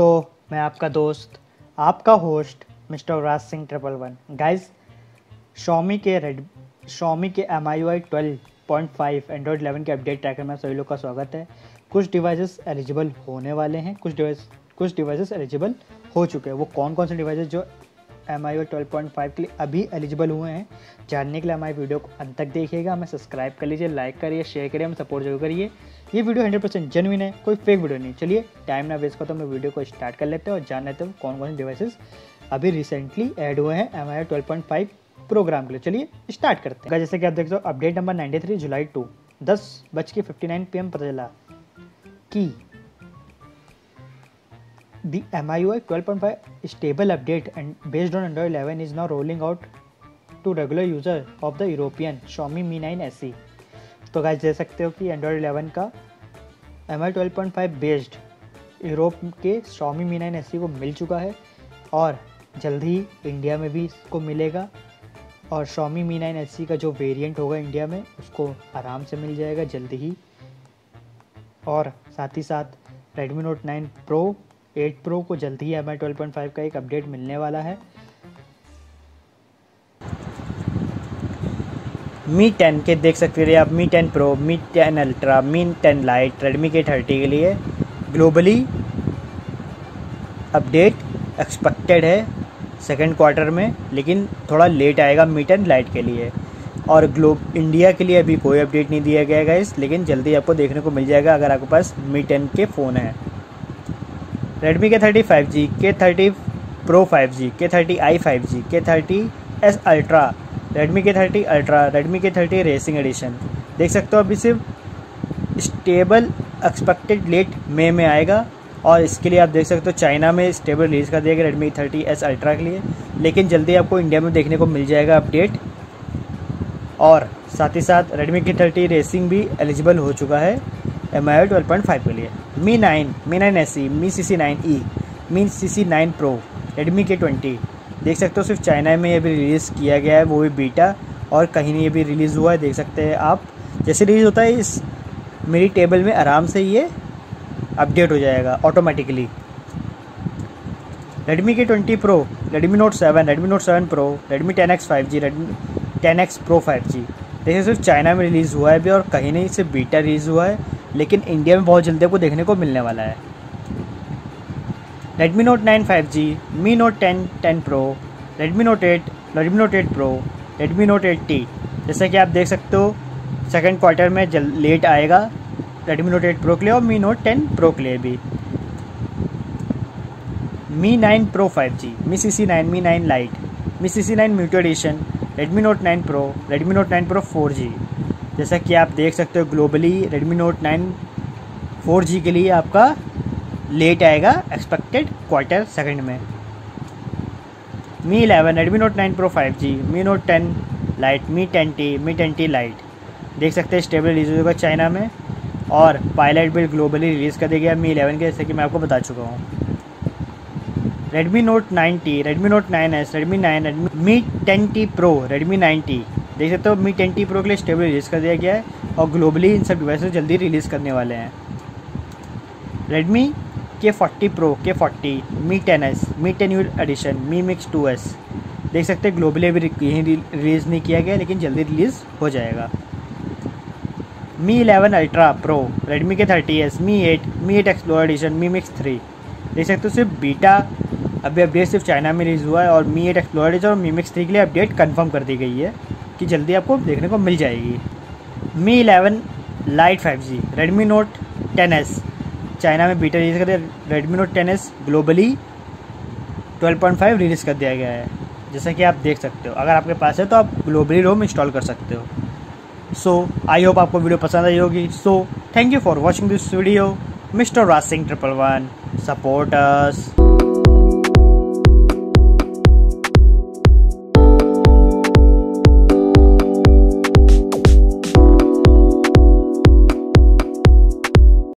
दोस्तों, मैं आपका दोस्त आपका host mister Raj Singh 111। Guys, Xiaomi के MIUI 12.5 एंड्रॉयड 11 के अपडेट ट्रैकर में सभी लोग का स्वागत है। कुछ डिवाइसेस एलिजिबल होने वाले हैं, कुछ डिवाइसेस एलिजिबल हो चुके हैं। वो कौन कौन से डिवाइसेस जो MIUI 12.5 के लिए अभी एलिजिबल हुए हैं, जानने के लिए हमारी वीडियो को अंत तक देखिएगा। हमें सब्सक्राइब कर लीजिए, लाइक करिए, शेयर करिए, हमें सपोर्ट जरूर करिए। ये वीडियो 100% जेन्युइन है, कोई फेक वीडियो नहीं। चलिए टाइम ना वेस्ट करते, हम वीडियो को स्टार्ट कर लेते हैं और जान लेते हैं कौन कौन से डिवाइसेस अभी रिसेंटली ऐड हुए हैं MIUI 12.5 प्रोग्राम के लिए। चलिए स्टार्ट करते हैं। जैसे कि आप देख सकते हो, अपडेट नंबर 93 जुलाई 2 10:59 PM पता चला कि The MIUI 12.5 stable update and based on Android 11 is now rolling out to regular user of the European Xiaomi Mi 9 SE। तो गाइस देख सकते हो कि Android 11 का MIUI 12.5 बेस्ड यूरोप के Xiaomi Mi 9 SE को मिल चुका है और जल्द ही इंडिया में भी इसको मिलेगा। और Xiaomi Mi 9 SE का जो वेरिएंट होगा इंडिया में, उसको आराम से मिल जाएगा जल्द ही। और साथ ही साथ Redmi Note 9 Pro 8 Pro को जल्द ही MIUI 12.5 का एक अपडेट मिलने वाला है। Mi 10 के देख सकते हैं आप, Mi 10 Pro, Mi 10 Ultra, Mi 10 Lite, Redmi के 30 के लिए ग्लोबली अपडेट एक्सपेक्टेड है सेकेंड क्वार्टर में, लेकिन थोड़ा लेट आएगा Mi 10 Lite के लिए। और ग्लोब इंडिया के लिए अभी कोई अपडेट नहीं दिया गया है, लेकिन जल्दी आपको देखने को मिल जाएगा अगर आपके पास Mi 10 के फ़ोन है। Redmi के 30 5G, के 30 Pro 5G, के 30i 5G, के 30s Ultra, Redmi के 30 Ultra, Redmi के 30 रेसिंग एडिशन देख सकते हो अभी सिर्फ स्टेबल एक्सपेक्टेड लेट मई में आएगा। और इसके लिए आप देख सकते हो चाइना में स्टेबल रिलीज़ कर दिया गया Redmi 30s Ultra के लिए, लेकिन जल्दी आपको इंडिया में देखने को मिल जाएगा अपडेट। और साथ ही साथ Redmi के 30 रेसिंग भी एलिजिबल हो चुका है MIUI 12.5 के लिए। Mi 9, Mi 9 SE, Mi CC 9e, Mi CC 9 Pro, Redmi K20 देख सकते हो सिर्फ चाइना में ये भी रिलीज़ किया गया है, वो भी बीटा, और कहीं नहीं ये भी रिलीज़ हुआ है। देख सकते हैं आप, जैसे रिलीज़ होता है इस मेरी टेबल में आराम से ये अपडेट हो जाएगा automatically. Redmi K20 Pro, Redmi Note 7, Redmi Note 7 Pro, Redmi 10X 5G, Redmi 10X Pro 5G देखिए सिर्फ चाइना में रिलीज़ हुआ है भी, और कहीं नहीं सिर्फ बीटा रिलीज़ हुआ है, लेकिन इंडिया में बहुत जल्दी आपको देखने को मिलने वाला है। Redmi Note 9 5G, Mi Note 10, 10 Pro, Redmi Note 8, Redmi Note 8 Pro, Redmi Note 8T जैसा कि आप देख सकते हो सेकंड क्वार्टर में लेट आएगा Redmi Note 8 Pro के लिए और Mi Note 10 Pro के लिए भी। Mi 9 Pro 5G, Mi CC 9, Mi 9 Lite, Mi CC 9 Muted Edition, Redmi Note 9 Pro, Redmi Note 9 Pro 4G जैसा कि आप देख सकते हो ग्लोबली Redmi Note 9 4G के लिए आपका लेट आएगा एक्सपेक्टेड क्वार्टर सेकंड में। Mi 11, Redmi Note 9 Pro 5G, Mi Note 10 Lite, Mi 10T, Mi 10T Lite देख सकते हैं स्टेबल रिलीज होगा चाइना में, और पायलट बिल ग्लोबली रिलीज़ कर दिया गया Mi 11 के, जैसे कि मैं आपको बता चुका हूँ। Redmi Note 9T, Redmi Note 9S, Redmi 9, Mi 10T Pro, Redmi 9T देख सकते हो Mi 10T Pro के लिए स्टेबल रिलीज़ कर दिया गया है, और ग्लोबली इन सब डिवाइसेस जल्दी रिलीज़ करने वाले हैं। Redmi K40 Pro, K40, Mi 10S, Mi 10U edition, Mi Mix 2S देख सकते हैं ग्लोबली अभी कहीं रिलीज़ नहीं किया गया, लेकिन जल्दी रिलीज़ हो जाएगा। Mi 11 Ultra Pro, Redmi के 30S, Mi 8, Mi 8 Explorer edition, Mi Mix 3 देख सकते हो सिर्फ बीटा अभी अपडेट सिर्फ चाइना में रिलीज़ हुआ है, और Mi 8 Explorer एडिशन और Mi Mix 3 के लिए अपडेट कन्फर्म कर दी गई है कि जल्दी आपको देखने को मिल जाएगी। Mi 11 Lite 5G, Redmi Note 10S China में बीटा रिलीज़ कर दिया, Redmi Note 10S globally 12.5 release कर दिया गया है जैसा कि आप देख सकते हो। अगर आपके पास है तो आप ग्लोबली रोम इंस्टॉल कर सकते हो। सो आई होप आपको वीडियो पसंद आई होगी। So thank you for watching this video mister Raj Singh 111। Support us.